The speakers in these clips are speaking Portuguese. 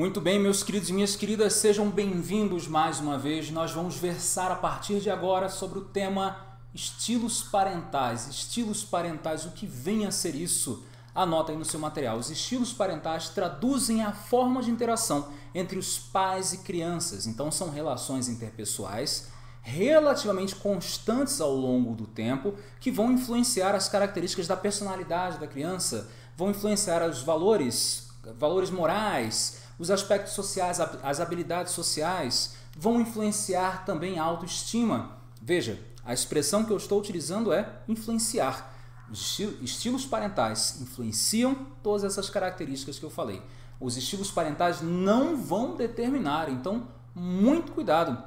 Muito bem, meus queridos e minhas queridas, sejam bem-vindos mais uma vez. Nós vamos versar a partir de agora sobre o tema estilos parentais. Estilos parentais, o que vem a ser isso? Anota aí no seu material. Os estilos parentais traduzem a forma de interação entre os pais e crianças. Então, são relações interpessoais relativamente constantes ao longo do tempo que vão influenciar as características da personalidade da criança, vão influenciar os valores morais, os aspectos sociais, as habilidades sociais, vão influenciar também a autoestima. Veja, a expressão que eu estou utilizando é influenciar. Os estilos parentais influenciam todas essas características que eu falei. Os estilos parentais não vão determinar, então muito cuidado.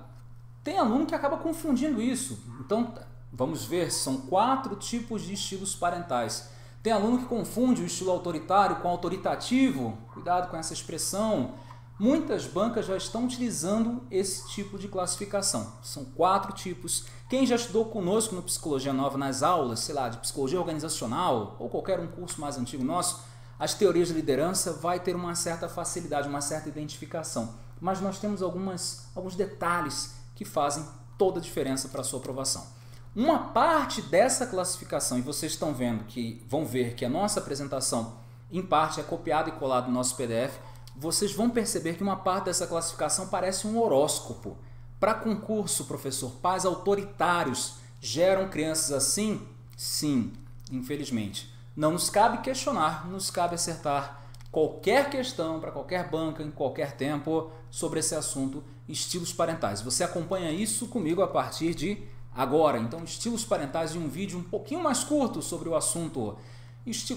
Tem aluno que acaba confundindo isso. Então, vamos ver, são 4 tipos de estilos parentais. Tem aluno que confunde o estilo autoritário com autoritativo. Cuidado com essa expressão. Muitas bancas já estão utilizando esse tipo de classificação. São 4 tipos. Quem já estudou conosco no Psicologia Nova nas aulas, sei lá, de Psicologia Organizacional ou qualquer um curso mais antigo nosso, as teorias de liderança vai ter uma certa facilidade, uma certa identificação. Mas nós temos alguns detalhes que fazem toda a diferença para a sua aprovação. Uma parte dessa classificação, e vocês estão vendo que vão ver que a nossa apresentação, em parte, é copiada e colada no nosso PDF, vocês vão perceber que uma parte dessa classificação parece um horóscopo. Para concurso, professor, pais autoritários geram crianças assim? Sim, infelizmente. Não nos cabe questionar, nos cabe acertar qualquer questão, para qualquer banca, em qualquer tempo, sobre esse assunto, estilos parentais. Você acompanha isso comigo a partir de agora. Então, estilos parentais, em um vídeo um pouquinho mais curto sobre o assunto.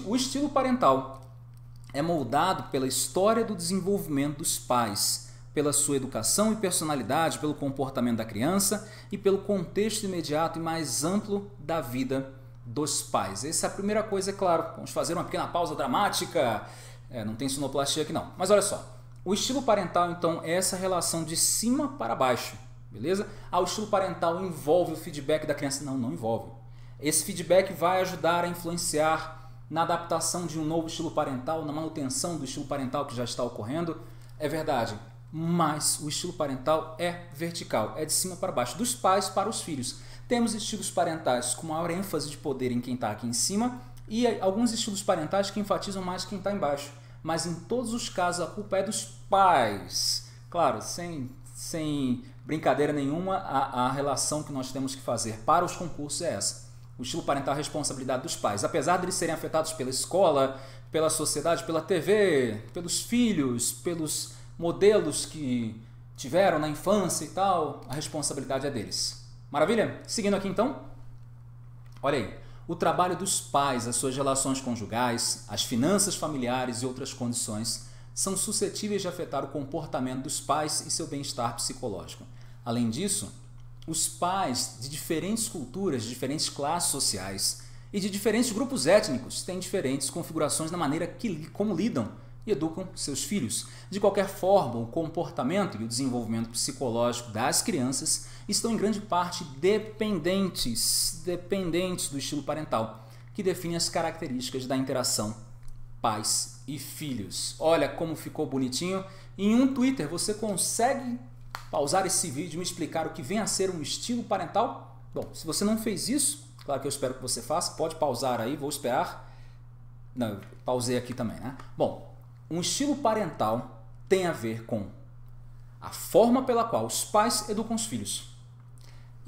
O estilo parental é moldado pela história do desenvolvimento dos pais, pela sua educação e personalidade, pelo comportamento da criança e pelo contexto imediato e mais amplo da vida dos pais. Essa é a primeira coisa, é claro. Vamos fazer uma pequena pausa dramática. Não tem sonoplastia aqui não. Mas olha só, o estilo parental, então, é essa relação de cima para baixo, beleza? O estilo parental envolve o feedback da criança? Não, não envolve. Esse feedback vai ajudar a influenciar na adaptação de um novo estilo parental, na manutenção do estilo parental que já está ocorrendo. É verdade, mas o estilo parental é vertical, é de cima para baixo, dos pais para os filhos. Temos estilos parentais com maior ênfase de poder em quem está aqui em cima, e alguns estilos parentais que enfatizam mais quem está embaixo. Mas em todos os casos a culpa é dos pais. Claro, sem brincadeira nenhuma, a relação que nós temos que fazer para os concursos é essa. O estilo parental é a responsabilidade dos pais. Apesar de eles serem afetados pela escola, pela sociedade, pela TV, pelos filhos, pelos modelos que tiveram na infância e tal, a responsabilidade é deles. Maravilha? Seguindo aqui então, olha aí. O trabalho dos pais, as suas relações conjugais, as finanças familiares e outras condições são suscetíveis de afetar o comportamento dos pais e seu bem-estar psicológico. Além disso, os pais de diferentes culturas, de diferentes classes sociais e de diferentes grupos étnicos têm diferentes configurações na maneira como lidam e educam seus filhos. De qualquer forma, o comportamento e o desenvolvimento psicológico das crianças estão em grande parte dependentes do estilo parental, que define as características da interação pais e filhos. Olha como ficou bonitinho. Em um Twitter, você consegue pausar esse vídeo e me explicar o que vem a ser um estilo parental? Bom, se você não fez isso, claro que eu espero que você faça, pode pausar aí, vou esperar. Não, eu pausei aqui também, né? Bom, um estilo parental tem a ver com a forma pela qual os pais educam os filhos.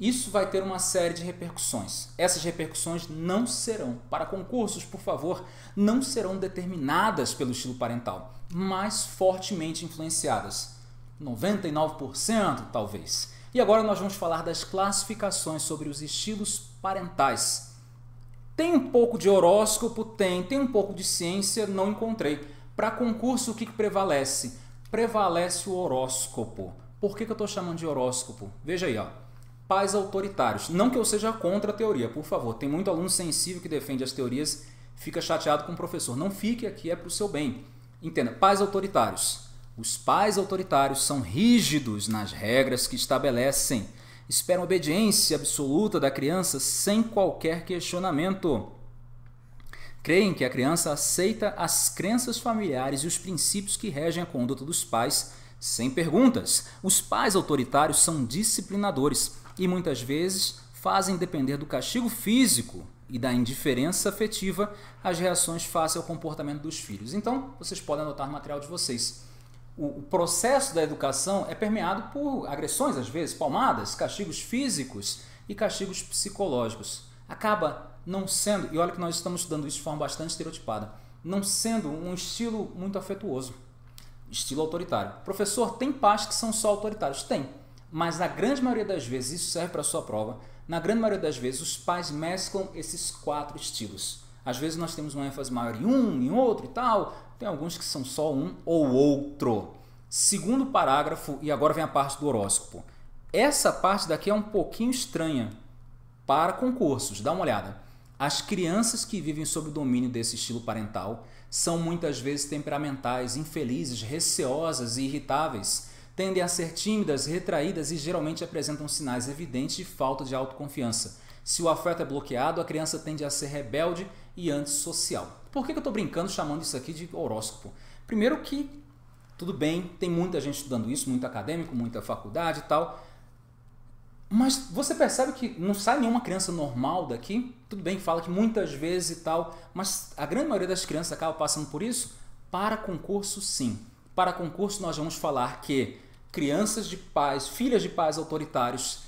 Isso vai ter uma série de repercussões. Essas repercussões não serão, para concursos, por favor, não serão determinadas pelo estilo parental, mas fortemente influenciadas. 99% talvez. E agora nós vamos falar das classificações sobre os estilos parentais. Tem um pouco de horóscopo? Tem um pouco de ciência? Não encontrei. Para concurso, o que prevalece? Prevalece o horóscopo. Por que eu estou chamando de horóscopo? Veja aí, ó. Pais autoritários. Não que eu seja contra a teoria, por favor. Tem muito aluno sensível que defende as teorias, fica chateado com o professor. Não fique aqui, é para o seu bem. Entenda, pais autoritários. Os pais autoritários são rígidos nas regras que estabelecem. Esperam obediência absoluta da criança sem qualquer questionamento. Creem que a criança aceita as crenças familiares e os princípios que regem a conduta dos pais sem perguntas. Os pais autoritários são disciplinadores e muitas vezes fazem depender do castigo físico e da indiferença afetiva as reações face ao comportamento dos filhos. Então, vocês podem anotar no material de vocês. O processo da educação é permeado por agressões, às vezes, palmadas, castigos físicos e castigos psicológicos. Acaba não sendo, e olha que nós estamos estudando isso de forma bastante estereotipada, não sendo um estilo muito afetuoso, estilo autoritário. Professor, tem pais que são só autoritários? Tem, mas na grande maioria das vezes, isso serve para a sua prova, na grande maioria das vezes os pais mesclam esses quatro estilos. Às vezes nós temos uma ênfase maior em um, em outro e tal. Tem alguns que são só um ou outro. Segundo parágrafo, e agora vem a parte do horóscopo. Essa parte daqui é um pouquinho estranha para concursos. Dá uma olhada. As crianças que vivem sob o domínio desse estilo parental são muitas vezes temperamentais, infelizes, receosas e irritáveis. Tendem a ser tímidas, retraídas e geralmente apresentam sinais evidentes de falta de autoconfiança. Se o afeto é bloqueado, a criança tende a ser rebelde e antissocial. Por que eu estou brincando chamando isso aqui de horóscopo? Primeiro que, tudo bem, tem muita gente estudando isso, muito acadêmico, muita faculdade e tal, mas você percebe que não sai nenhuma criança normal daqui? Tudo bem, fala que muitas vezes e tal, mas a grande maioria das crianças acaba passando por isso? Para concurso, sim. Para concurso, nós vamos falar que crianças de pais, filhas de pais autoritários,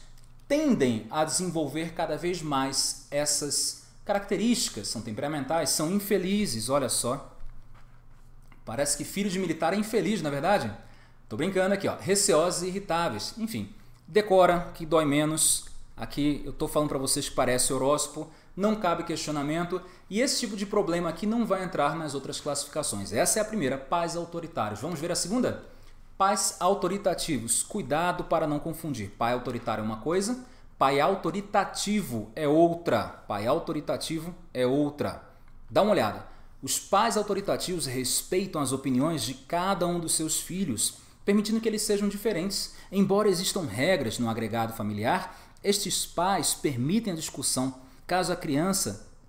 tendem a desenvolver cada vez mais essas características, são temperamentais, são infelizes, olha só. Parece que filho de militar é infeliz, na verdade? Tô brincando aqui, ó. Receosos e irritáveis, enfim. Decora, que dói menos. Aqui eu tô falando para vocês que parece horóscopo, não cabe questionamento e esse tipo de problema aqui não vai entrar nas outras classificações. Essa é a primeira, pais autoritários. Vamos ver a segunda? Pais autoritativos, cuidado para não confundir. Pai autoritário é uma coisa, pai autoritativo é outra. Pai autoritativo é outra. Dá uma olhada. Os pais autoritativos respeitam as opiniões de cada um dos seus filhos, permitindo que eles sejam diferentes. Embora existam regras no agregado familiar, estes pais permitem a discussão. Caso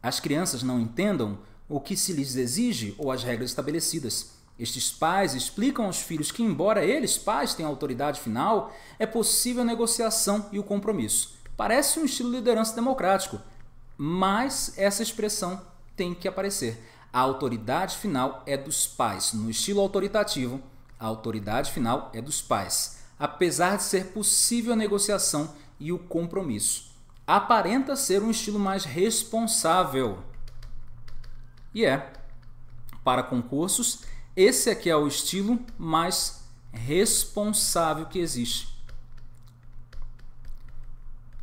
as crianças não entendam o que se lhes exige ou as regras estabelecidas. Estes pais explicam aos filhos que, embora eles, pais, tenham autoridade final, é possível a negociação e o compromisso. Parece um estilo de liderança democrático, mas essa expressão tem que aparecer. A autoridade final é dos pais. No estilo autoritativo, a autoridade final é dos pais, apesar de ser possível a negociação e o compromisso. Aparenta ser um estilo mais responsável. E é. Para concursos, esse aqui é o estilo mais responsável que existe,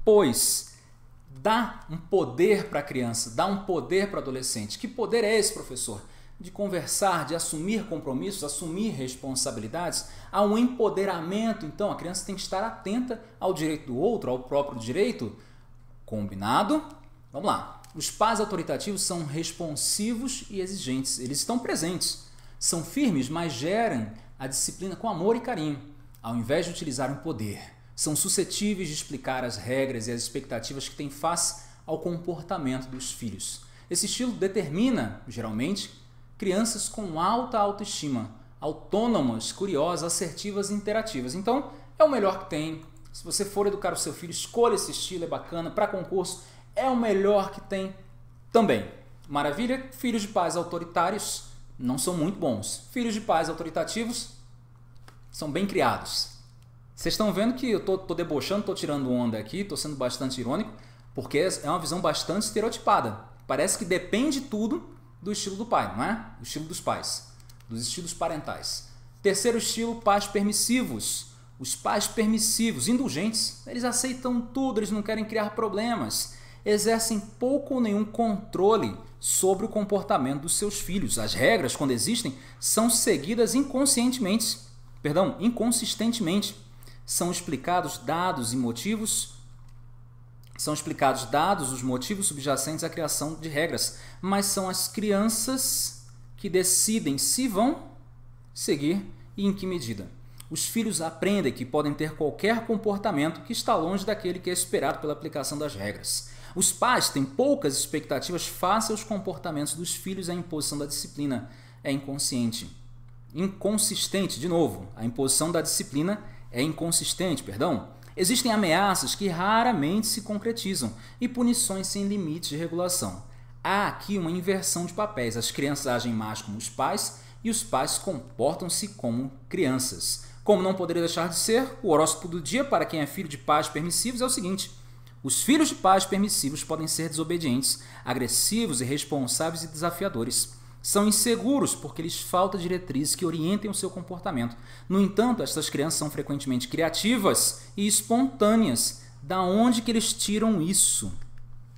pois dá um poder para a criança, dá um poder para o adolescente. Que poder é esse, professor? De conversar, de assumir compromissos, assumir responsabilidades. Há um empoderamento, então a criança tem que estar atenta ao direito do outro, ao próprio direito. Combinado? Vamos lá. Os pais autoritativos são responsivos e exigentes, eles estão presentes. São firmes, mas geram a disciplina com amor e carinho, ao invés de utilizar um poder. São suscetíveis de explicar as regras e as expectativas que têm face ao comportamento dos filhos. Esse estilo determina, geralmente, crianças com alta autoestima, autônomas, curiosas, assertivas e interativas. Então, é o melhor que tem. Se você for educar o seu filho, escolha esse estilo, é bacana. Para concurso, é o melhor que tem também. Maravilha? Filhos de pais autoritários não são muito bons. Filhos de pais autoritativos são bem criados. Vocês estão vendo que eu tô debochando, tô tirando onda aqui, tô sendo bastante irônico, porque é uma visão bastante estereotipada. Parece que depende tudo do estilo do pai, não é? O estilo dos pais, dos estilos parentais. Terceiro estilo, pais permissivos. Os pais permissivos, indulgentes, eles aceitam tudo, eles não querem criar problemas. Exercem pouco ou nenhum controle sobre o comportamento dos seus filhos. As regras, quando existem, são seguidas inconsistentemente. São explicados dados os motivos subjacentes à criação de regras, mas são as crianças que decidem se vão seguir e em que medida. Os filhos aprendem que podem ter qualquer comportamento que está longe daquele que é esperado pela aplicação das regras. Os pais têm poucas expectativas face aos comportamentos dos filhos. A imposição da disciplina é inconsistente. De novo, a imposição da disciplina é inconsistente, perdão. Existem ameaças que raramente se concretizam e punições sem limites de regulação. Há aqui uma inversão de papéis. As crianças agem mais como os pais e os pais comportam-se como crianças. Como não poderia deixar de ser, o horóscopo do dia para quem é filho de pais permissivos é o seguinte: os filhos de pais permissivos podem ser desobedientes, agressivos, irresponsáveis e desafiadores. São inseguros porque lhes falta diretrizes que orientem o seu comportamento. No entanto, estas crianças são frequentemente criativas e espontâneas. Da onde que eles tiram isso?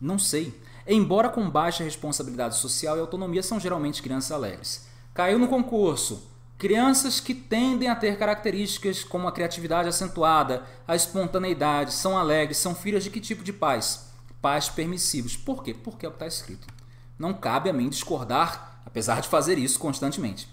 Não sei. Embora com baixa responsabilidade social e autonomia, são geralmente crianças alegres. Caiu no concurso. Crianças que tendem a ter características como a criatividade acentuada, a espontaneidade, são alegres, são filhas de que tipo de pais? Pais permissivos. Por quê? Porque é o que está escrito. Não cabe a mim discordar, apesar de fazer isso constantemente.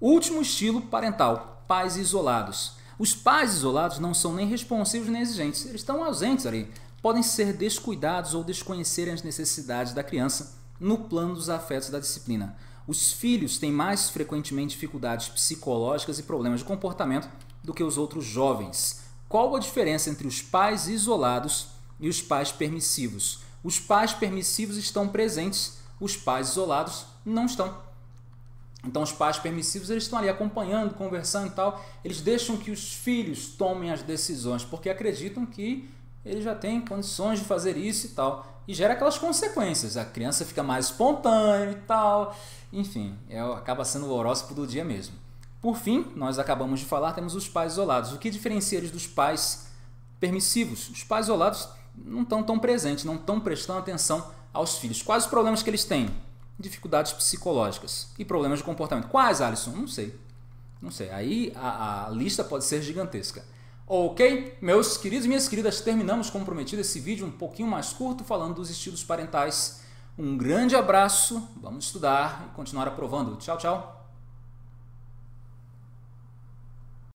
Último estilo parental: pais isolados. Os pais isolados não são nem responsivos nem exigentes. Eles estão ausentes ali. Podem ser descuidados ou desconhecerem as necessidades da criança no plano dos afetos e da disciplina. Os filhos têm mais frequentemente dificuldades psicológicas e problemas de comportamento do que os outros jovens. Qual a diferença entre os pais isolados e os pais permissivos? Os pais permissivos estão presentes, os pais isolados não estão. Então os pais permissivos, eles estão ali acompanhando, conversando e tal. Eles deixam que os filhos tomem as decisões porque acreditam que eles já têm condições de fazer isso e tal. E gera aquelas consequências. A criança fica mais espontânea e tal. Enfim, acaba sendo o horóscopo do dia mesmo. Por fim, nós acabamos de falar, temos os pais isolados. O que diferencia eles dos pais permissivos? Os pais isolados não estão tão presentes, não estão prestando atenção aos filhos. Quais os problemas que eles têm? Dificuldades psicológicas e problemas de comportamento. Quais, Alisson? Não sei. Não sei. Aí a lista pode ser gigantesca. Ok, meus queridos e minhas queridas, terminamos, como prometido, esse vídeo um pouquinho mais curto falando dos estilos parentais. Um grande abraço, vamos estudar e continuar aprovando. Tchau, tchau.